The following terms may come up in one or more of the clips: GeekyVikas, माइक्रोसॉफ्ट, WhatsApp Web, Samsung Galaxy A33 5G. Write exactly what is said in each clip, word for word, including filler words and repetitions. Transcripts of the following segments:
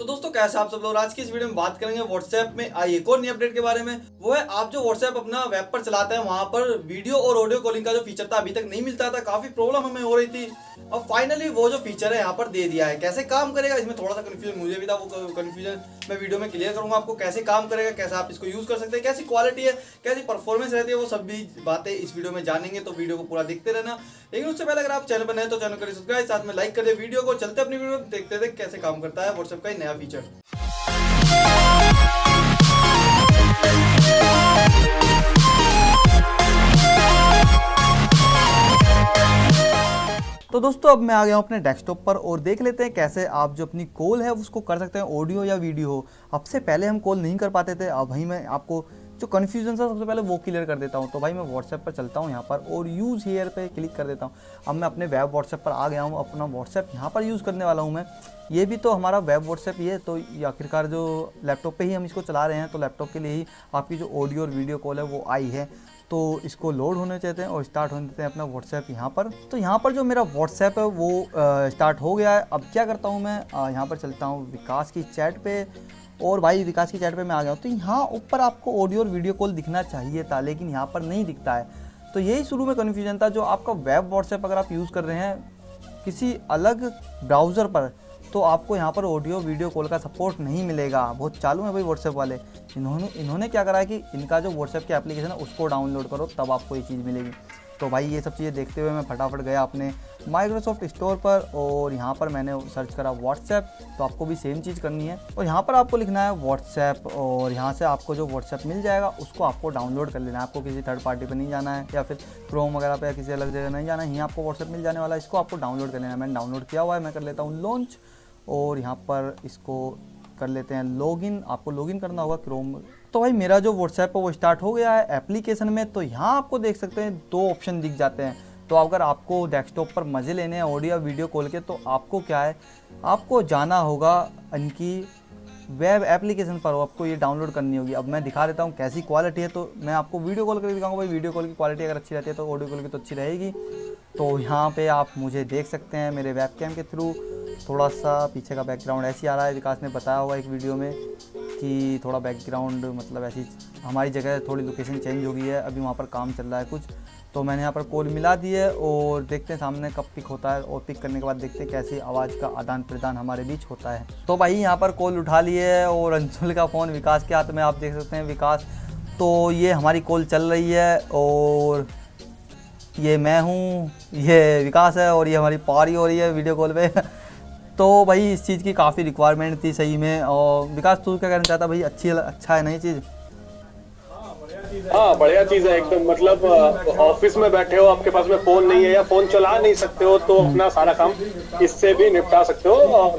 तो दोस्तों कैसे आप सब लोग, आज की इस वीडियो में बात करेंगे व्हाट्सएप में आई एक और नई अपडेट के बारे में। वो है आप जो व्हाट्सएप अपना वेब पर चलाते हैं वहाँ पर वीडियो और ऑडियो कॉलिंग का जो फीचर था अभी तक नहीं मिलता था, काफी प्रॉब्लम हमें हो रही थी। अब फाइनली वो जो फीचर है यहाँ पर दे दिया है। कैसे काम करेगा इसमें थोड़ा सा कन्फ्यूजन मुझे भी था, वो कन्फ्यूजन मैं वीडियो में क्लियर करूंगा आपको। कैसे काम करेगा, कैसे आप इसको यूज कर सकते हैं, कैसी क्वालिटी है, कैसी परफॉर्मेंस रहती है, वो सब भी बातें इस वीडियो में जानेंगे, तो वीडियो को पूरा देखते रहना। लेकिन उससे पहले अगर आप चैनल पर नए तो चैनल को सब्सक्राइब, साथ में लाइक कर दे वीडियो को। चलते अपनी वीडियो देखते थे कैसे काम करता है व्हाट्सएप का नया फीचर। तो दोस्तों अब मैं आ गया हूँ अपने डेस्कटॉप पर और देख लेते हैं कैसे आप जो अपनी कॉल है उसको कर सकते हैं, ऑडियो या वीडियो। अब से पहले हम कॉल नहीं कर पाते थे, अब भाई मैं आपको जो कन्फ्यूजन था सबसे पहले वो क्लियर कर देता हूँ। तो भाई मैं व्हाट्सएप पर चलता हूँ यहाँ पर और यूज़ हेयर पे क्लिक कर देता हूँ। अब मैं अपने वेब व्हाट्सएप पर आ गया हूँ, अपना व्हाट्सएप यहाँ पर यूज़ करने वाला हूँ मैं। ये भी तो हमारा वेब व्हाट्सएप ही है, तो आखिरकार जो लैपटॉप पे ही हम इसको चला रहे हैं, तो लैपटॉप के लिए ही आपकी जो ऑडियो और वीडियो कॉल है वो आई है। तो इसको लोड होने चाहते हैं और स्टार्ट होने देते हैं अपना व्हाट्सएप यहाँ पर। तो यहाँ पर जो मेरा व्हाट्सएप है वो स्टार्ट हो गया है। अब क्या करता हूँ मैं, यहाँ पर चलता हूँ विकास की चैट पे, और भाई विकास की चैट पे मैं आ गया हूँ। तो यहाँ ऊपर आपको ऑडियो और वीडियो कॉल दिखना चाहिए था, लेकिन यहाँ पर नहीं दिखता है। तो यही शुरू में कन्फ्यूजन था। जो आपका वेब व्हाट्सएप अगर आप यूज़ कर रहे हैं किसी अलग ब्राउज़र पर, तो आपको यहाँ पर ऑडियो वीडियो कॉल का सपोर्ट नहीं मिलेगा। बहुत चालू है भाई व्हाट्सएप वाले, इन्होंने इन्होंने क्या करा है कि इनका जो व्हाट्सएप की एप्लीकेशन है उसको डाउनलोड करो तब आपको ये चीज़ मिलेगी। तो भाई ये सब चीज़ें देखते हुए मैं फटाफट गया अपने माइक्रोसॉफ्ट स्टोर पर और यहाँ पर मैंने सर्च करा व्हाट्सएप। तो आपको भी सेम चीज़ करनी है और यहाँ पर आपको लिखना है व्हाट्सएप, और यहाँ से आपको जो व्हाट्सएप मिल जाएगा उसको आपको डाउनलोड कर लेना है। आपको किसी थर्ड पार्टी पर नहीं जाना है या फिर क्रोम वगैरह पर या किसी अलग जगह नहीं जाना है। यहाँ आपको व्हाट्सएप मिल जाने वाला है, इसको आपको डाउनलोड कर लेना है। मैंने डाउनलोड किया हुआ है, मैं कर लेता हूँ लॉन्च और यहाँ पर इसको कर लेते हैं लॉगिन। आपको लॉगिन करना होगा क्रोम। तो भाई मेरा जो व्हाट्सएप है वो स्टार्ट हो गया है एप्लीकेशन में। तो यहाँ आपको देख सकते हैं दो ऑप्शन दिख जाते हैं। तो अगर आपको डेस्कटॉप पर मज़े लेने हैं ऑडियो वीडियो कॉल के, तो आपको क्या है, आपको जाना होगा इनकी वेब एप्लीकेशन पर, आपको ये डाउनलोड करनी होगी। अब मैं दिखा देता हूँ कैसी क्वालिटी है। तो मैं आपको वीडियो कॉल करके दिखाऊंगा भाई, वीडियो कॉल की क्वालिटी अगर अच्छी रहती है तो ऑडियो कॉल की तो अच्छी रहेगी। तो यहाँ पे आप मुझे देख सकते हैं मेरे वेब कैम के थ्रू। थोड़ा सा पीछे का बैकग्राउंड ऐसे आ रहा है, विकास ने बताया हुआ एक वीडियो में कि थोड़ा बैकग्राउंड मतलब ऐसी हमारी जगह थोड़ी लोकेशन चेंज हो गई है, अभी वहाँ पर काम चल रहा है कुछ। तो मैंने यहाँ पर कॉल मिला दी है और देखते हैं सामने कब पिक होता है, और पिक करने के बाद देखते हैं कैसी आवाज़ का आदान प्रदान हमारे बीच होता है। तो भाई यहाँ पर कॉल उठा ली है और अंशुल का फ़ोन विकास के हाथ में, आप देख सकते हैं विकास। तो ये हमारी कॉल चल रही है और ये मैं हूँ, ये विकास है और ये हमारी पारी हो रही है वीडियो कॉल पर। तो भाई इस चीज़ की काफ़ी रिक्वायरमेंट थी सही में। और विकास तू क्या कहना चाहता भाई, अच्छी अच्छा है नई चीज़? हाँ बढ़िया चीज़ है एकदम। मतलब ऑफिस में बैठे हो, आपके पास में फ़ोन नहीं है या फ़ोन चला नहीं सकते हो, तो अपना सारा काम इससे भी निपटा सकते हो।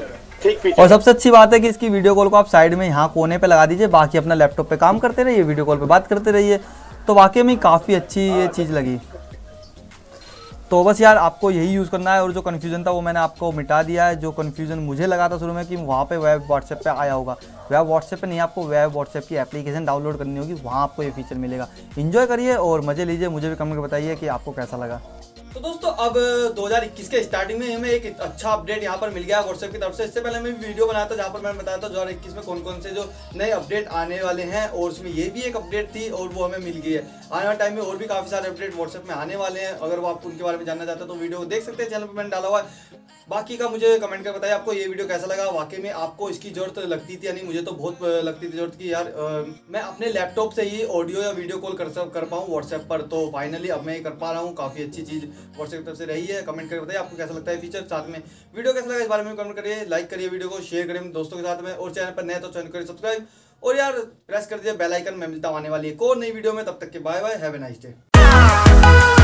ठीक। और सबसे अच्छी बात है कि इसकी वीडियो कॉल को आप साइड में यहाँ कोने पर लगा दीजिए, बाकी अपना लैपटॉप पर काम करते रहिए, वीडियो कॉल पर बात करते रहिए। तो वाकई में काफ़ी अच्छी ये चीज़ लगी। तो बस यार आपको यही यूज़ करना है, और जो कन्फ्यूजन था वो मैंने आपको मिटा दिया है। जो कन्फ्यूजन मुझे लगा था शुरू में कि वहाँ पे वेब व्हाट्सएप पे आया होगा, वेब व्हाट्सएप पे नहीं, आपको वेब व्हाट्सएप की एप्लीकेशन डाउनलोड करनी होगी, वहाँ आपको ये फीचर मिलेगा। एंजॉय करिए और मज़े लीजिए, मुझे भी कमेंट में बताइए कि आपको कैसा लगा। तो दोस्तों अब दो हज़ार इक्कीस के स्टार्टिंग में हमें एक अच्छा अपडेट यहाँ पर मिल गया व्हाट्सएप की तरफ से। इससे पहले मैं वीडियो बनाया था जहाँ पर मैंने बताया था दो हज़ार इक्कीस में कौन कौन से जो नए अपडेट आने वाले हैं, और उसमें ये भी एक अपडेट थी और वो हमें मिल गई है। आने वाले टाइम में और भी काफ़ी सारे अपडेट व्हाट्सएप में आने वाले हैं, अगर वो आप उनके बारे में जानना चाहते हो तो वीडियो देख सकते हैं, चैनल पर मैंने डाला हुआ है। बाकी का मुझे कमेंट कर बताइए आपको ये वीडियो कैसा लगा। वाकई में आपको इसकी ज़रूरत लगती थी, यानी मुझे तो बहुत लगती थी ज़रूरत कि यार मैं अपने लैपटॉप से ही ऑडियो या वीडियो कॉल कर कर पाऊँ व्हाट्सएप पर। तो फाइनली अब मैं ये कर पा रहा हूँ, काफ़ी अच्छी चीज़ व्हाट्सएप की तरफ से रही है। कमेंट करके बताइए आपको कैसा लगता है फीचर, साथ में वीडियो कैसा लगा इस बारे में कमेंट करिए, लाइक करिए वीडियो को, शेयर करिए दोस्तों के साथ में, और चैनल पर नए तो चैनल करिए सब्सक्राइब, और यार प्रेस कर दीजिए बेल आइकन। मैं मिलता हूँ आने वाली एक और नई वीडियो में, तब तक के bye bye, have a nice day.